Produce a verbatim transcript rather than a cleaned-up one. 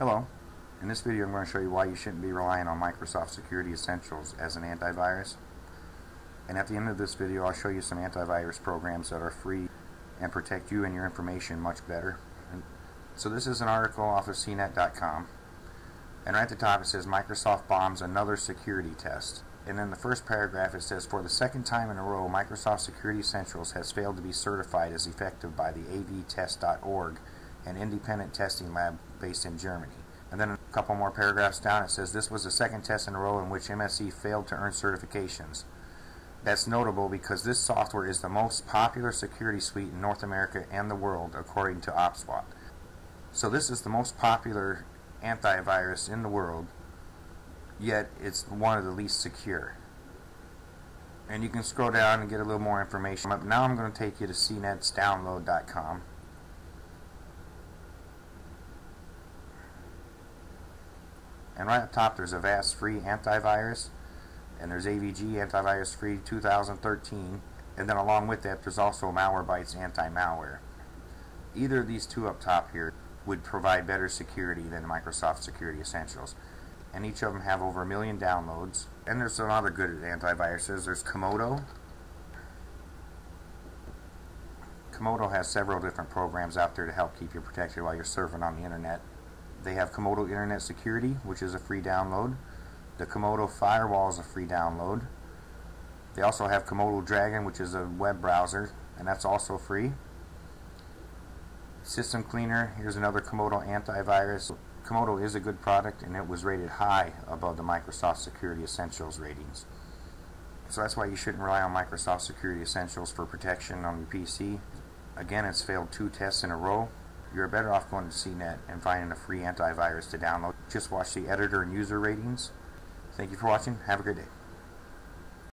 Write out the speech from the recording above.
Hello, in this video I'm going to show you why you shouldn't be relying on Microsoft Security Essentials as an antivirus. And at the end of this video I'll show you some antivirus programs that are free and protect you and your information much better. And so this is an article off of C net dot com, and right at the top it says Microsoft bombs another security test. And then the first paragraph it says, for the second time in a row Microsoft Security Essentials has failed to be certified as effective by the A V test dot org, an independent testing lab based in Germany. And then a couple more paragraphs down it says, this was the second test in a row in which M S E failed to earn certifications. That's notable because this software is the most popular security suite in North America and the world according to Opswat. So this is the most popular antivirus in the world, yet it's one of the least secure. And you can scroll down and get a little more information. But now I'm going to take you to C nets download dot com. And right up top there's Avast Free Antivirus, and there's A V G Antivirus Free twenty thirteen, and then along with that there's also Malwarebytes Anti-Malware. Either of these two up top here would provide better security than Microsoft Security Essentials, and each of them have over a million downloads. And there's some other good antiviruses. There's Comodo. Comodo has several different programs out there to help keep you protected while you're surfing on the internet. They have Comodo Internet Security, which is a free download. The Comodo Firewall is a free download. They also have Comodo Dragon, which is a web browser, and that's also free. System Cleaner, here's another Comodo antivirus. Comodo is a good product, and it was rated high above the Microsoft Security Essentials ratings. So that's why you shouldn't rely on Microsoft Security Essentials for protection on your P C. Again, it's failed two tests in a row. You're better off going to C net and finding a free antivirus to download. Just watch the editor and user ratings. Thank you for watching. Have a good day.